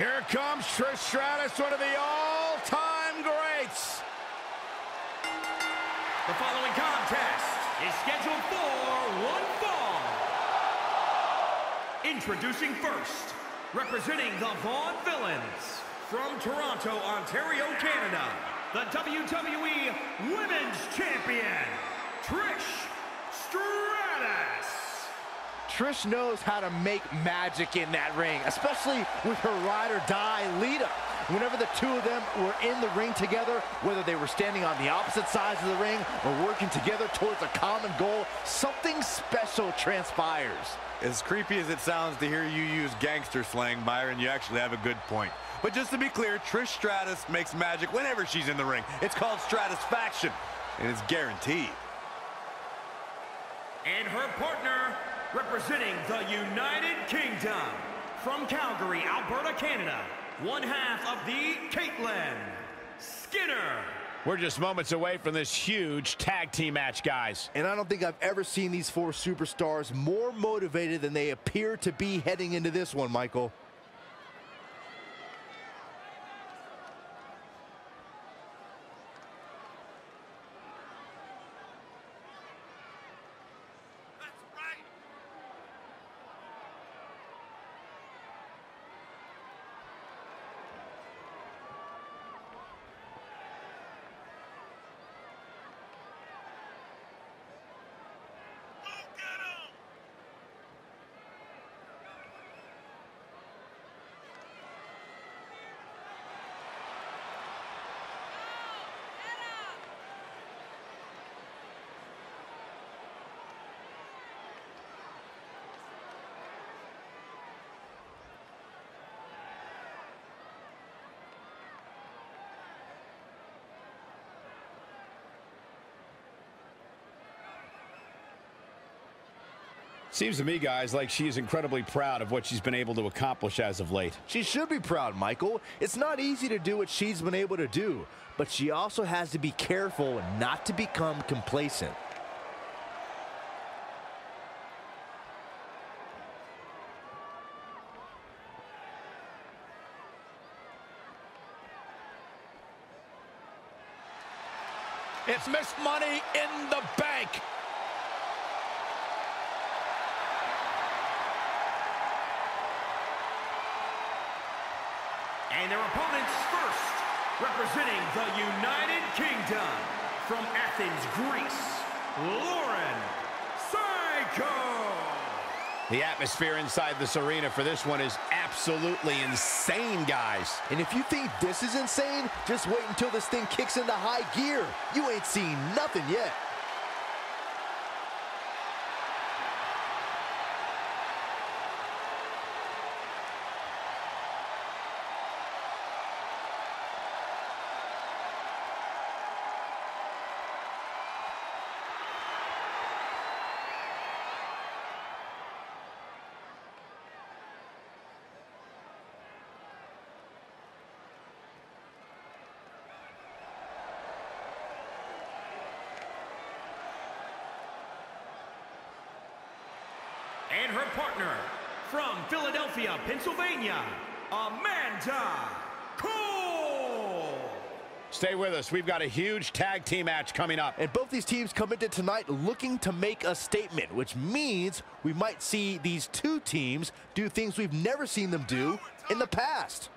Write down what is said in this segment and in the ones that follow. Here comes Trish Stratus, one of the all-time greats. The following contest is scheduled for one fall. Introducing first, representing the Vaughn Villains, from Toronto, Ontario, Canada, the WWE Women's Champion, Trish Stratus. Trish knows how to make magic in that ring, especially with her ride-or-die Lita. Whenever the two of them were in the ring together, whether they were standing on the opposite sides of the ring or working together towards a common goal, something special transpires. As creepy as it sounds to hear you use gangster slang, Byron, you actually have a good point. But just to be clear, Trish Stratus makes magic whenever she's in the ring. It's called Stratusfaction, and it's guaranteed. And her partner, representing the United Kingdom, from Calgary, Alberta, Canada, one half of the Katelynn Skinner. We're just moments away from this huge tag team match, guys. And I don't think I've ever seen these four superstars more motivated than they appear to be heading into this one, Michael. Seems to me, guys, like she is incredibly proud of what she's been able to accomplish as of late. She should be proud, Michael. It's not easy to do what she's been able to do, but she also has to be careful not to become complacent. It's Miss Money in the Bank. And their opponents first, representing the United Kingdom, from Athens, Greece, Lauren Psycho. The atmosphere inside this arena for this one is absolutely insane, guys. And if you think this is insane, just wait until this thing kicks into high gear. You ain't seen nothing yet. And her partner, from Philadelphia, Pennsylvania, Amanda Cole. Stay with us. We've got a huge tag team match coming up. And both these teams come into tonight looking to make a statement, which means we might see these two teams do things we've never seen them do in the past.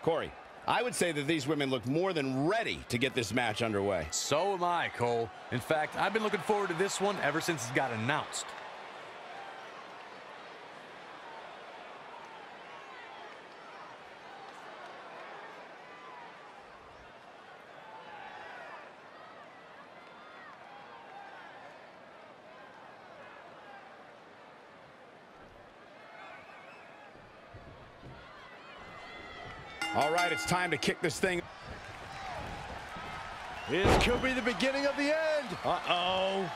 Corey, I would say that these women look more than ready to get this match underway. So am I, Cole. In fact, I've been looking forward to this one ever since it got announced. All right, it's time to kick this thing. This could be the beginning of the end. Uh-oh.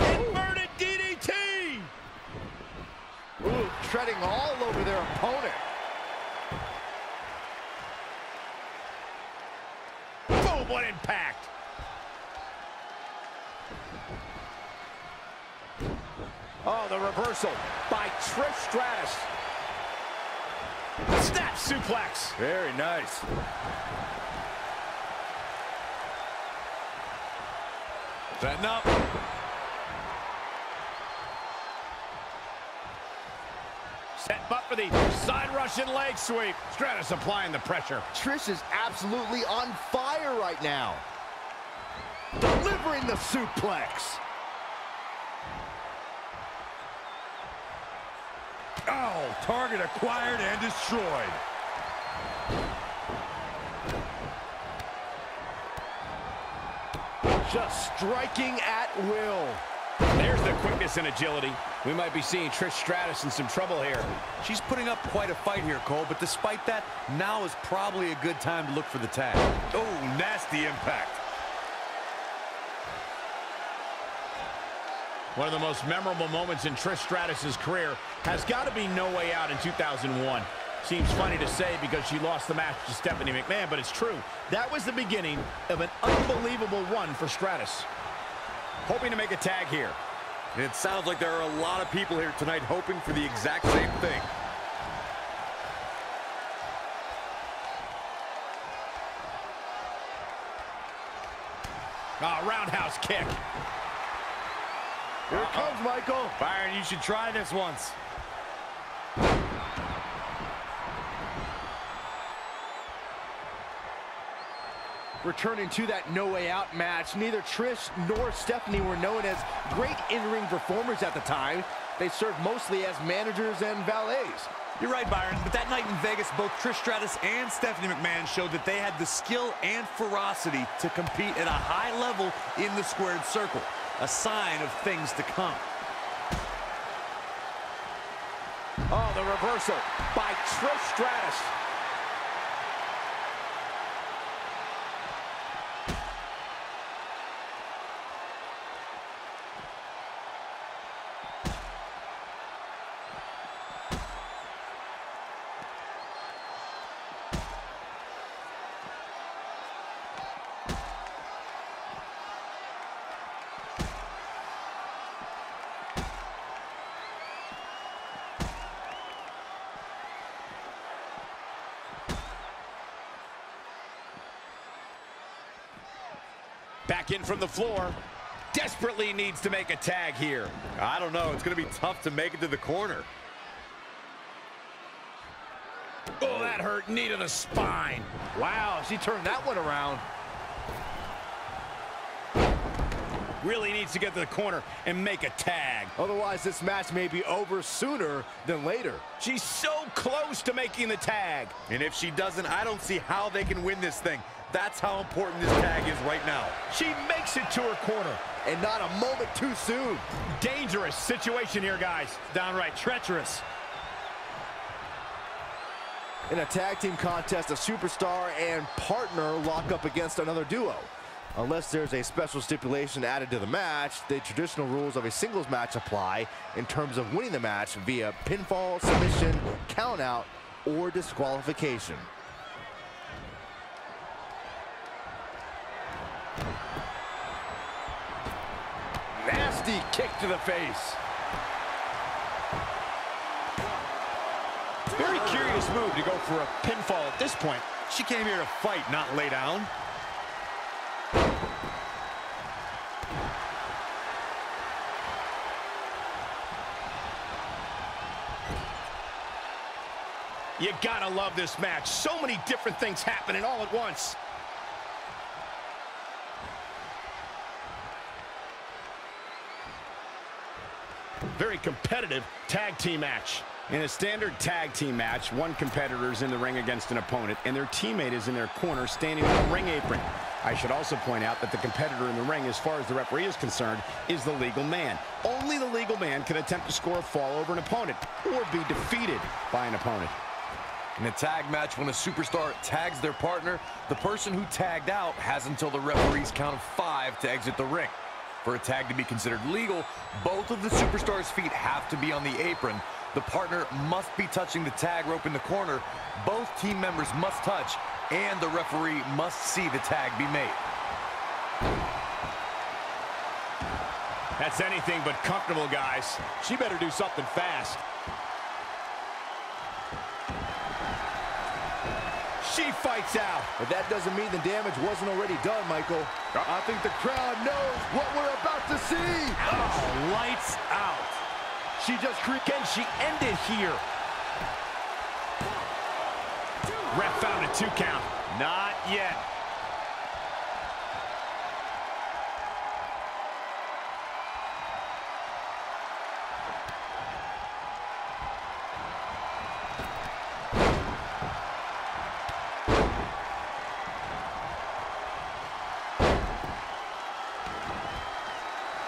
Inverted DDT. Ooh, treading all over their opponent. Boom, what impact. Oh, the reversal by Trish Stratus. Snap suplex. Very nice. Setting up. Set up for the side Russian leg sweep. Stratus applying the pressure. Trish is absolutely on fire right now. Delivering the suplex. Oh, target acquired and destroyed. Just striking at will. There's the quickness and agility. We might be seeing Trish Stratus in some trouble here. She's putting up quite a fight here, Cole, but despite that, now is probably a good time to look for the tag. Oh, nasty impact. One of the most memorable moments in Trish Stratus's career has got to be No Way Out in 2001. Seems funny to say because she lost the match to Stephanie McMahon, but it's true. That was the beginning of an unbelievable run for Stratus. Hoping to make a tag here. And it sounds like there are a lot of people here tonight hoping for the exact same thing. Ah, roundhouse kick. Here it comes, Michael. Byron, you should try this once. Returning to that No Way Out match, neither Trish nor Stephanie were known as great in-ring performers at the time. They served mostly as managers and valets. You're right, Byron, but that night in Vegas, both Trish Stratus and Stephanie McMahon showed that they had the skill and ferocity to compete at a high level in the squared circle. A sign of things to come. Oh, the reversal by Trish Stratus. Back in from the floor. Desperately needs to make a tag here. I don't know. It's going to be tough to make it to the corner. Oh, that hurt. Knee to the spine. Wow, she turned that one around. Really needs to get to the corner and make a tag. Otherwise, this match may be over sooner than later. She's so close to making the tag. And if she doesn't, I don't see how they can win this thing. That's how important this tag is right now. She makes it to her corner. And not a moment too soon. Dangerous situation here, guys. Downright treacherous. In a tag team contest, a superstar and partner lock up against another duo. Unless there's a special stipulation added to the match, the traditional rules of a singles match apply in terms of winning the match via pinfall, submission, countout, or disqualification. Nasty kick to the face. Very curious move to go for a pinfall at this point. She came here to fight, not lay down. You gotta love this match. So many different things happening all at once. Very competitive tag team match. In a standard tag team match, one competitor is in the ring against an opponent, and their teammate is in their corner standing on a ring apron. I should also point out that the competitor in the ring, as far as the referee is concerned, is the legal man. Only the legal man can attempt to score a fall over an opponent or be defeated by an opponent. In a tag match, when a superstar tags their partner, the person who tagged out has until the referee's count of 5 to exit the ring. For a tag to be considered legal, both of the superstars' feet have to be on the apron. The partner must be touching the tag rope in the corner. Both team members must touch, and the referee must see the tag be made. That's anything but comfortable, guys. She better do something fast. She fights out. But that doesn't mean the damage wasn't already done, Michael. I think the crowd knows what we're about to see. Oh, lights out. She just creaked and she ended here. One, two, ref found a 2 count. Not yet.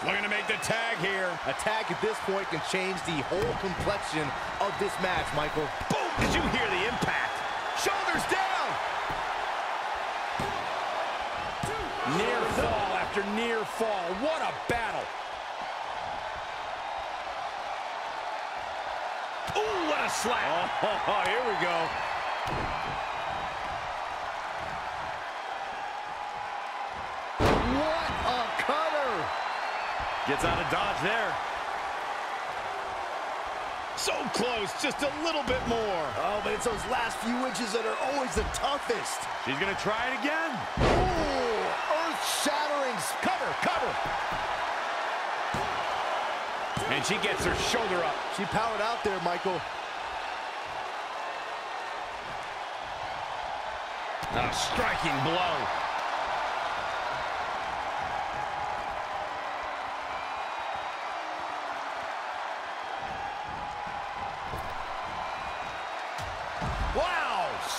Looking to make the tag here. A tag at this point can change the whole complexion of this match, Michael. Boom! Did you hear the impact? Shoulders down! One, two, near fall after near fall. What a battle. Ooh, what a slap. Oh, here we go. What a cutter. Gets out of dodge there. So close, just a little bit more. Oh, but it's those last few inches that are always the toughest. She's gonna try it again. Ooh, earth-shattering. Cover, cover. And she gets her shoulder up. She powered out there, Michael. A striking blow.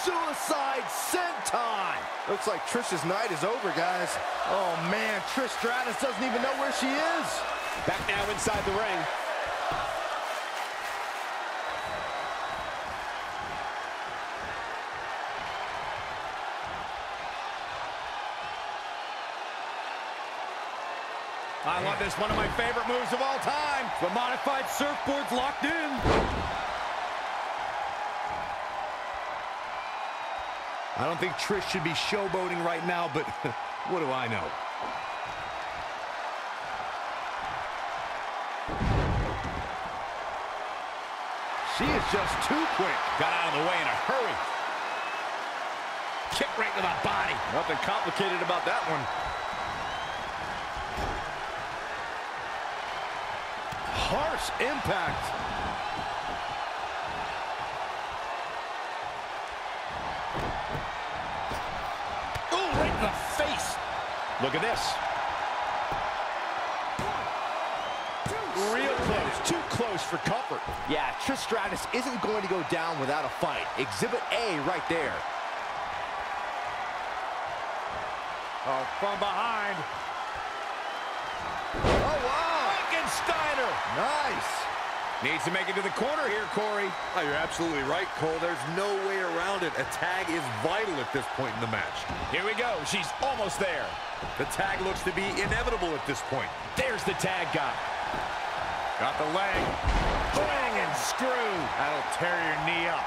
Suicide senton. Looks like Trish's night is over, guys. Oh, man, Trish Stratus doesn't even know where she is. Back now inside the ring. I love this. One of my favorite moves of all time. The modified surfboard's locked in. I don't think Trish should be showboating right now, but what do I know? She is just too quick. Got out of the way in a hurry. Kick right to the body. Nothing complicated about that one. Harsh impact. The face. Look at this. Real close. Too close for comfort. Yeah, Trish Stratus isn't going to go down without a fight. Exhibit A right there. Oh, from behind. Oh, wow. Frankensteiner. Nice. Needs to make it to the corner here, Corey. Oh, you're absolutely right, Cole. There's no way around it. A tag is vital at this point in the match. Here we go. She's almost there. The tag looks to be inevitable at this point. There's the tag guy. Got the leg. Swing and screw. That'll tear your knee up.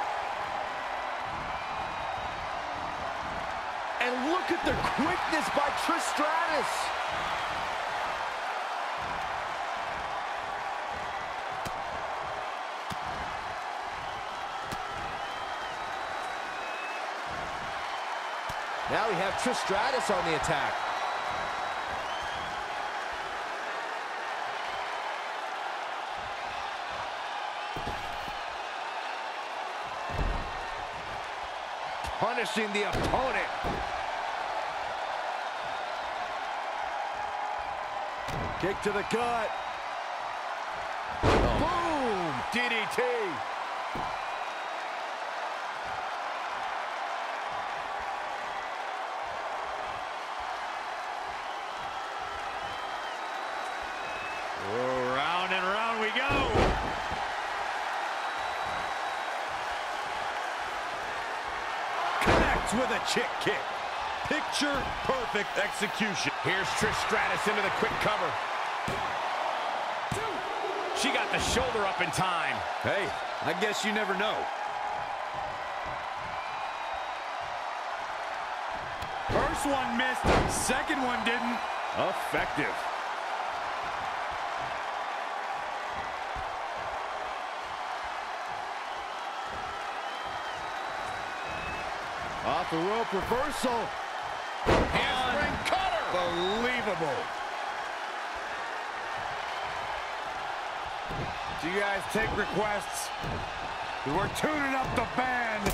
And look at the quickness by Trish Stratus. Now we have Trish Stratus on the attack. Punishing the opponent. Kick to the gut. Oh. Boom! DDT. with a kick kick. Picture perfect execution. Here's Trish Stratus into the quick cover. She got the shoulder up in time. Hey, I guess you never know. First one missed, second one didn't. Effective. Off the rope reversal. Handspring cutter. Unbelievable. Do you guys take requests? We're tuning up the band.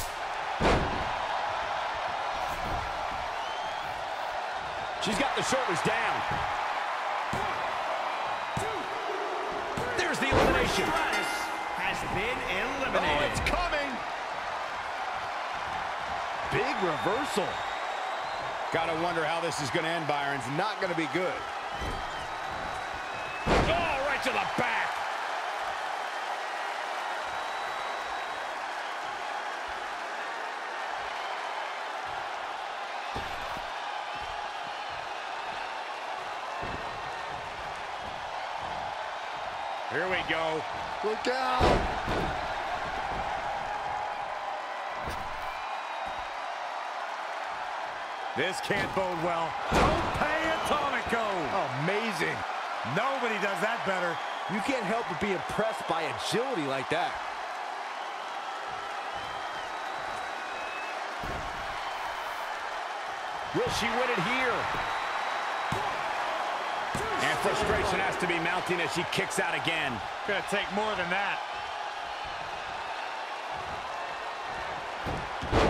She's got the shoulders down. One, two, there's the elimination. Stratus has been eliminated. Oh, it's coming. Big reversal. Gotta wonder how this is gonna end, Byron's not gonna be good. Oh, right to the back. Here we go. Look out. This can't bode well. Tope Atomico. Amazing. Nobody does that better. You can't help but be impressed by agility like that. Will she win it here? And frustration has to be mounting as she kicks out again. Gonna take more than that.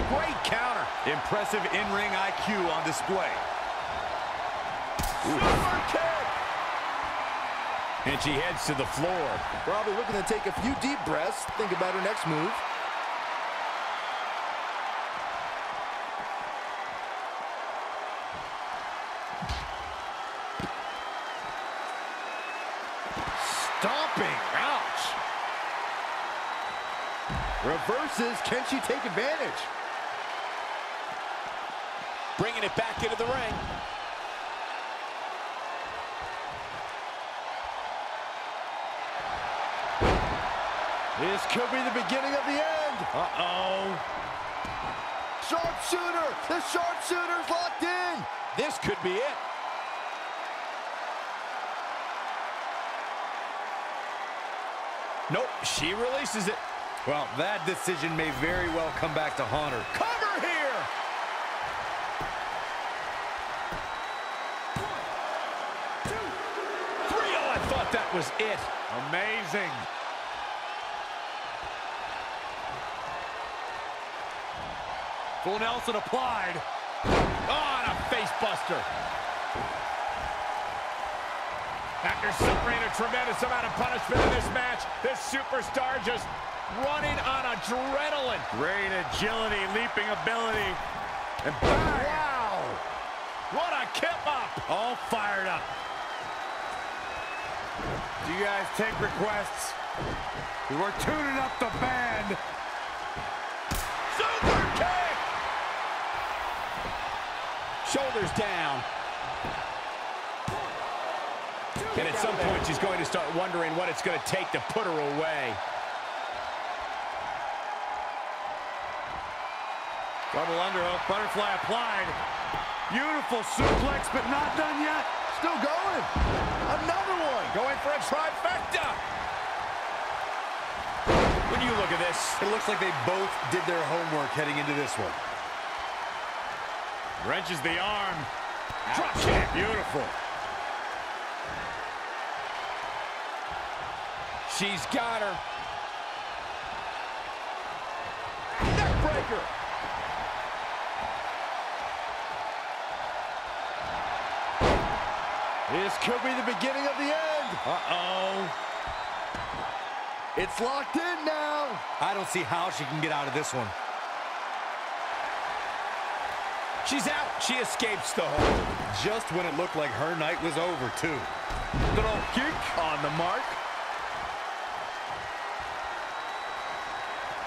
Great counter. Impressive in-ring IQ on display. Ooh. Super kick! And she heads to the floor. Probably looking to take a few deep breaths. Think about her next move. Stomping. Ouch. Reverses. Can she take advantage? Bringing it back into the ring. This could be the beginning of the end. Uh-oh. Sharpshooter. The sharpshooter's locked in. This could be it. Nope, she releases it. Well, that decision may very well come back to haunt her. Cover here. That was it. Amazing. Full Nelson applied. Oh, and a face buster. After suffering a tremendous amount of punishment in this match, this superstar just running on adrenaline. Great agility, leaping ability. And wow. What a kip up. All fired up. Do you guys take requests? We're tuning up the band. Super kick! Shoulders down. And at some point, she's going to start wondering what it's going to take to put her away. Double underhook, butterfly applied. Beautiful suplex, but not done yet. Still going. Another one. Going for a trifecta. When you look at this, it looks like they both did their homework heading into this one. Wrenches the arm. Drop kick. Beautiful. She's got her. Neck breaker. This could be the beginning of the end. Uh-oh. It's locked in now. I don't see how she can get out of this one. She's out. She escapes the hold. Just when it looked like her night was over, too. Good old kick on the mark.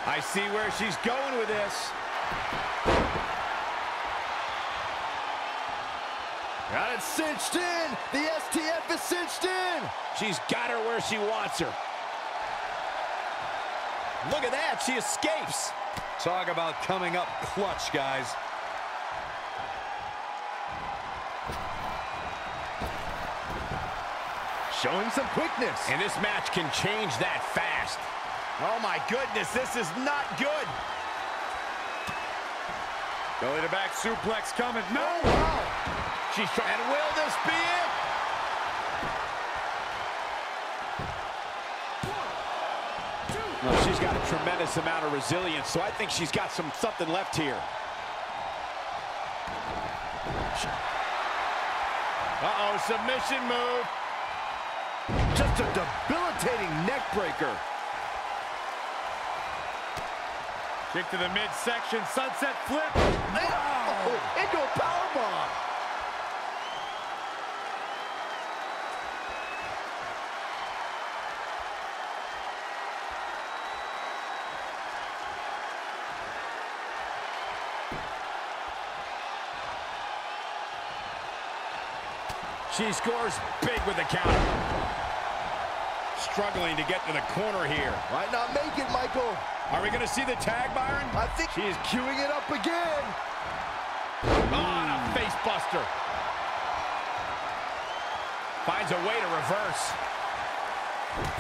I see where she's going with this. Got it cinched in. The STF is cinched in. She's got her where she wants her. Look at that. She escapes. Talk about coming up clutch, guys. Showing some quickness. And this match can change that fast. Oh, my goodness. This is not good. Belly to back suplex coming. No! Wow. She's trying. And will this be it? Well, she's got a tremendous amount of resilience, so I think she's got something left here. Uh-oh, submission move. Just a debilitating neck breaker. Kick to the midsection, sunset flip. Wow. Oh, into a powerbomb. She scores big with the counter. Struggling to get to the corner here. Might not make it, Michael. Are we going to see the tag, Byron? I think she's queuing it up again. On a face buster. Finds a way to reverse.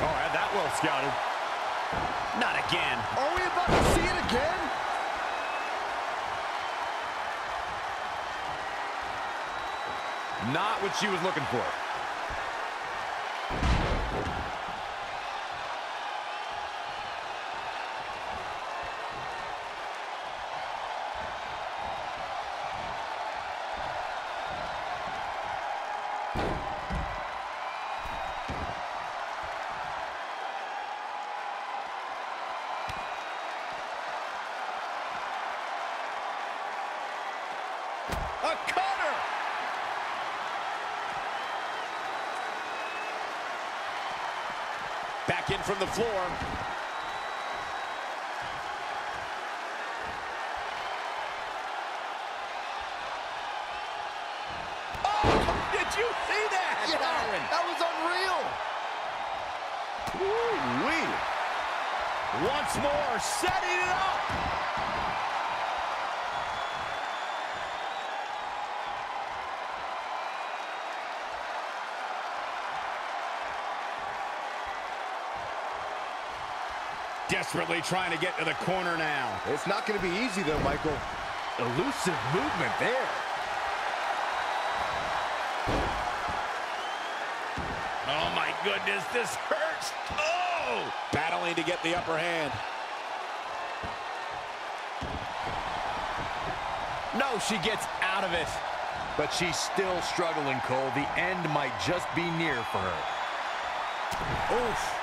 Oh, had that well scouted. Not again. Are we about to see it again? Not what she was looking for. A cutter! Back in from the floor. Oh, did you see that? Yeah, Byron? That was unreal. Woo-wee. Once more, setting it up. Desperately trying to get to the corner now. It's not going to be easy, though, Michael. Elusive movement there. Oh, my goodness, this hurts. Oh! Battling to get the upper hand. No, she gets out of it. But she's still struggling, Cole. The end might just be near for her. Oof,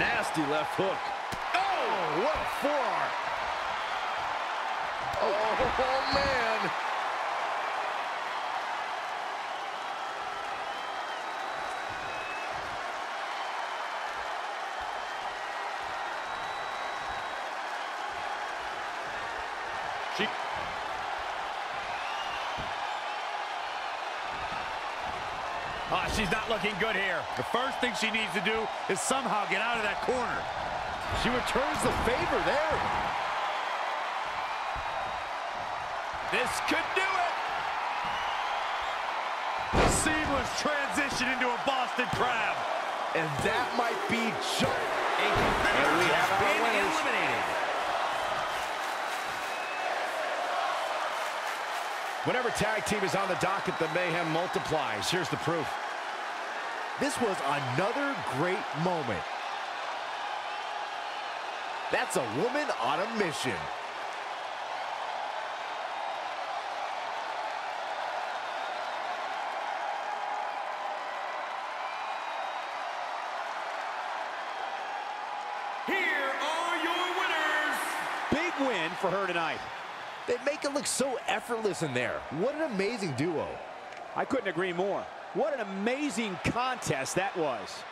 nasty left hook. What a forearm. Oh, man. She... she's not looking good here. The first thing she needs to do is somehow get out of that corner. She returns the favor there. This could do it. Seamless transition into a Boston Crab. And that might be just a competitor has been eliminated. Whenever tag team is on the docket, the mayhem multiplies. Here's the proof. This was another great moment. That's a woman on a mission. Here are your winners. Big win for her tonight. They make it look so effortless in there. What an amazing duo. I couldn't agree more. What an amazing contest that was.